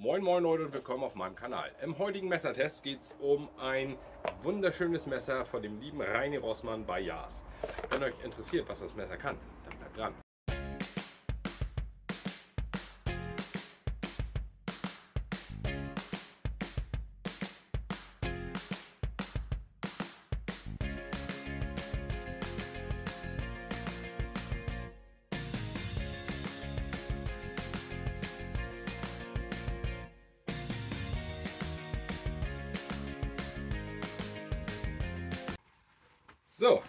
Moin moin Leute und willkommen auf meinem Kanal. Im heutigen Messertest geht es um ein wunderschönes Messer von dem lieben Reini Rossmann bei Jars. Wenn euch interessiert, was das Messer kann, dann bleibt dran. So,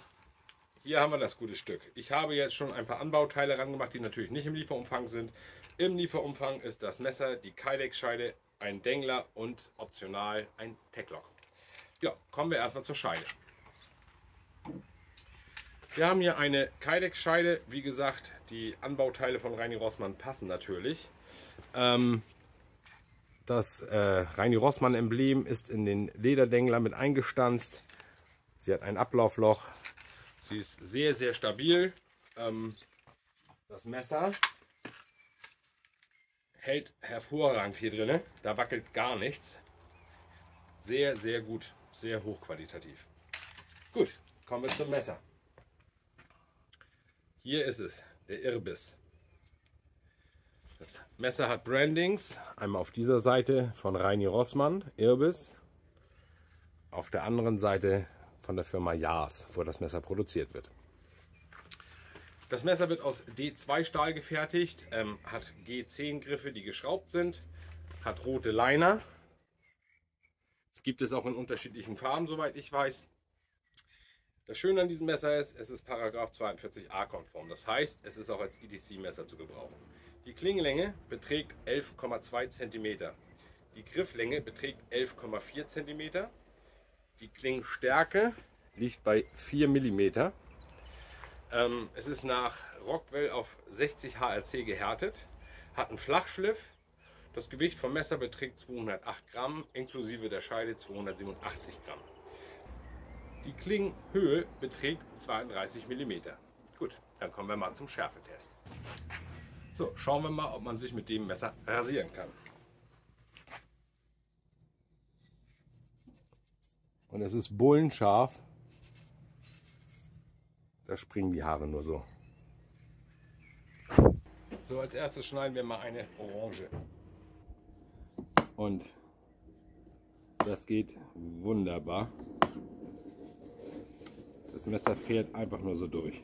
hier haben wir das gute Stück. Ich habe jetzt schon ein paar Anbauteile rangemacht, die natürlich nicht im Lieferumfang sind. Im Lieferumfang ist das Messer, die Kydex-Scheide, ein Dengler und optional ein Tacklock. Ja, kommen wir erstmal zur Scheide. Wir haben hier eine Kydex-Scheide. Wie gesagt, die Anbauteile von Reini Rossmann passen natürlich. Das Reini Rossmann-Emblem ist in den Lederdengler mit eingestanzt. Sie hat ein Ablaufloch. Sie ist sehr, sehr stabil. Das Messer hält hervorragend hier drin. Da wackelt gar nichts. Sehr, sehr gut. Sehr hochqualitativ. Gut, kommen wir zum Messer. Hier ist es, der Irbis. Das Messer hat Brandings. Einmal auf dieser Seite von Reini Rossmann, Irbis. Auf der anderen Seite von der Firma Jars, wo das Messer produziert wird. Das Messer wird aus D2 Stahl gefertigt, hat G10 Griffe, die geschraubt sind, hat rote Liner. Es gibt es auch in unterschiedlichen Farben, soweit ich weiß. Das Schöne an diesem Messer ist, es ist § 42a konform. Das heißt, es ist auch als EDC-Messer zu gebrauchen. Die Klingenlänge beträgt 11,2 cm. Die Grifflänge beträgt 11,4 cm. Die Klingenstärke liegt bei 4 mm. Es ist nach Rockwell auf 60 HRC gehärtet, hat einen Flachschliff. Das Gewicht vom Messer beträgt 208 Gramm, inklusive der Scheide 287 Gramm. Die Klingenhöhe beträgt 32 mm. Gut, dann kommen wir mal zum Schärfetest. So, schauen wir mal, ob man sich mit dem Messer rasieren kann. Und es ist bullenscharf. Da springen die Haare nur so. So, als erstes schneiden wir mal eine Orange. Und das geht wunderbar. Das Messer fährt einfach nur so durch.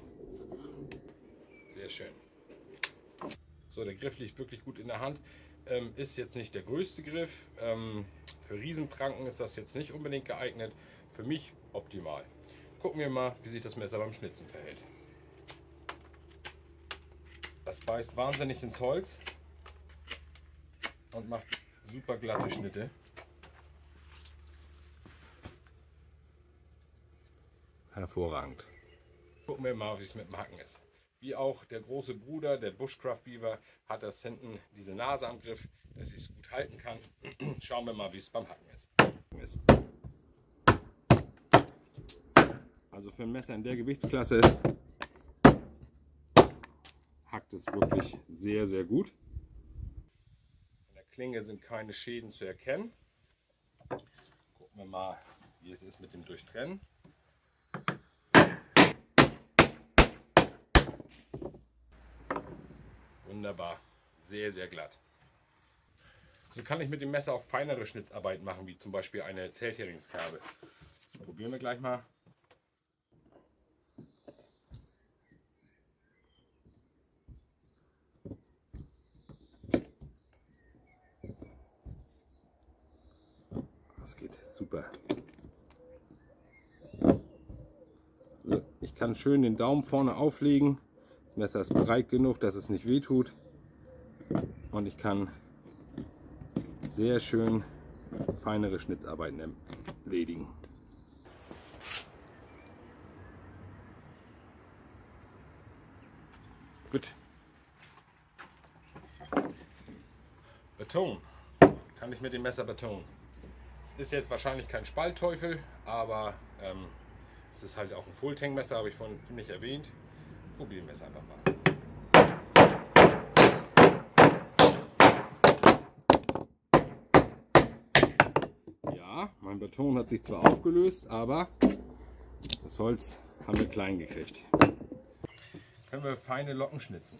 Sehr schön. So, der Griff liegt wirklich gut in der Hand. Ist jetzt nicht der größte Griff. Für Riesenpranken ist das jetzt nicht unbedingt geeignet. Für mich optimal. Gucken wir mal, wie sich das Messer beim Schnitzen verhält. Das beißt wahnsinnig ins Holz und macht super glatte Schnitte. Hervorragend. Gucken wir mal, wie es mit dem Hacken ist. Wie auch der große Bruder, der Bushcraft Beaver, hat das hinten diese Nase am Griff, dass ich es gut halten kann. Schauen wir mal, wie es beim Hacken ist. Also für ein Messer in der Gewichtsklasse hackt es wirklich sehr, sehr gut. An der Klinge sind keine Schäden zu erkennen. Gucken wir mal, wie es ist mit dem Durchtrennen. Wunderbar, sehr, sehr glatt. So kann ich mit dem Messer auch feinere Schnitzarbeit machen, wie zum Beispiel eine Zellheringskerbe. Das probieren wir gleich mal. Das geht super. Also ich kann schön den Daumen vorne auflegen. Das Messer ist breit genug, dass es nicht wehtut, und ich kann sehr schön feinere Schnitzarbeiten erledigen. Gut. Beton. Kann ich mit dem Messer betonen. Es ist jetzt wahrscheinlich kein Spaltteufel, aber es ist halt auch ein Full-Tang-Messer, habe ich vorhin nicht erwähnt. Probieren wir es einfach mal. Mein Beton hat sich zwar aufgelöst, aber das Holz haben wir klein gekriegt. Können wir feine Locken schnitzen.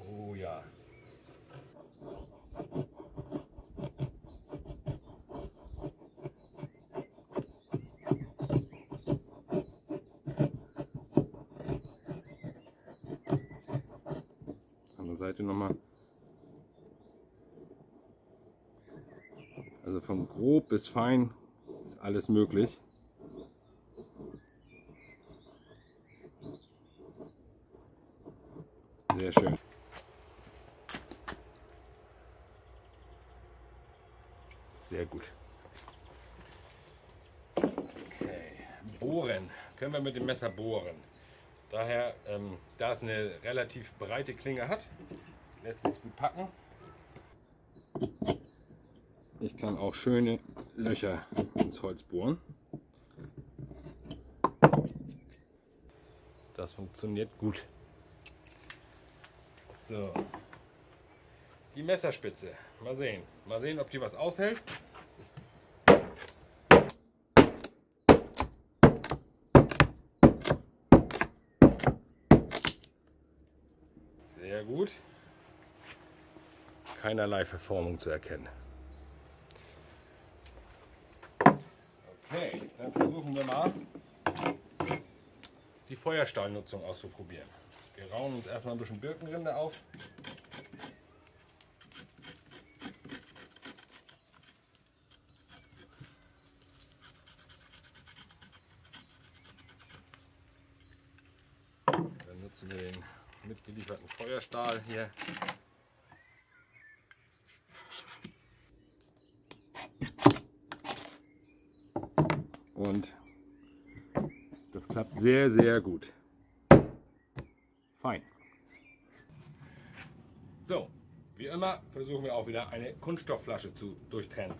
Oh ja. Andere Seite nochmal. Also von grob bis fein ist alles möglich. Sehr schön. Sehr gut. Okay. Bohren. Können wir mit dem Messer bohren. Daher, da es eine relativ breite Klinge hat, lässt es gut packen. Ich kann auch schöne Löcher ins Holz bohren. Das funktioniert gut. So, die Messerspitze. Mal sehen, ob die was aushält. Sehr gut. Keinerlei Verformung zu erkennen. Okay, dann versuchen wir mal die Feuerstahlnutzung auszuprobieren. Wir rauen uns erstmal ein bisschen Birkenrinde auf. Dann nutzen wir den mitgelieferten Feuerstahl hier. Und das klappt sehr, sehr gut. So, wie immer versuchen wir auch wieder eine Kunststoffflasche zu durchtrennen.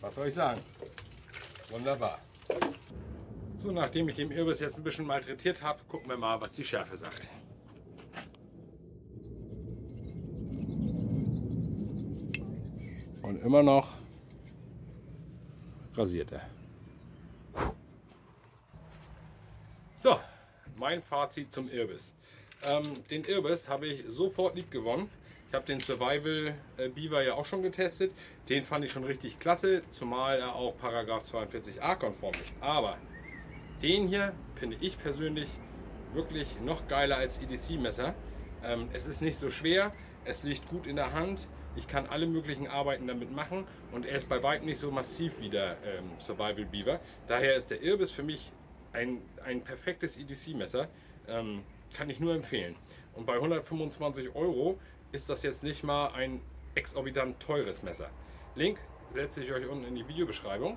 Was soll ich sagen? Wunderbar. So, nachdem ich den Irbis jetzt ein bisschen malträtiert habe, gucken wir mal, was die Schärfe sagt. Und immer noch rasiert er. So, mein Fazit zum Irbis. Den Irbis habe ich sofort lieb gewonnen. Ich habe den Survival Beaver ja auch schon getestet. Den fand ich schon richtig klasse, zumal er auch Paragraph 42a konform ist. Aber den hier finde ich persönlich wirklich noch geiler als EDC-Messer. Es ist nicht so schwer, es liegt gut in der Hand. Ich kann alle möglichen Arbeiten damit machen und er ist bei weitem nicht so massiv wie der Survival Beaver. Daher ist der Irbis für mich ein perfektes EDC-Messer, kann ich nur empfehlen. Und bei 125 € ist das jetzt nicht mal ein exorbitant teures Messer. Link setze ich euch unten in die Videobeschreibung.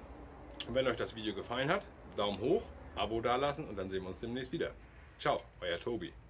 Und wenn euch das Video gefallen hat, Daumen hoch, Abo dalassen und dann sehen wir uns demnächst wieder. Ciao, euer Tobi.